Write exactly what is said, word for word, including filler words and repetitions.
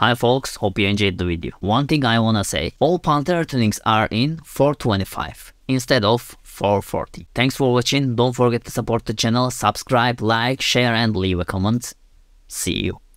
Hi folks, hope you enjoyed the video. One thing I wanna say, all Pantera tunings are in four twenty-five instead of four forty. Thanks for watching, don't forget to support the channel, subscribe, like, share and leave a comment. See you.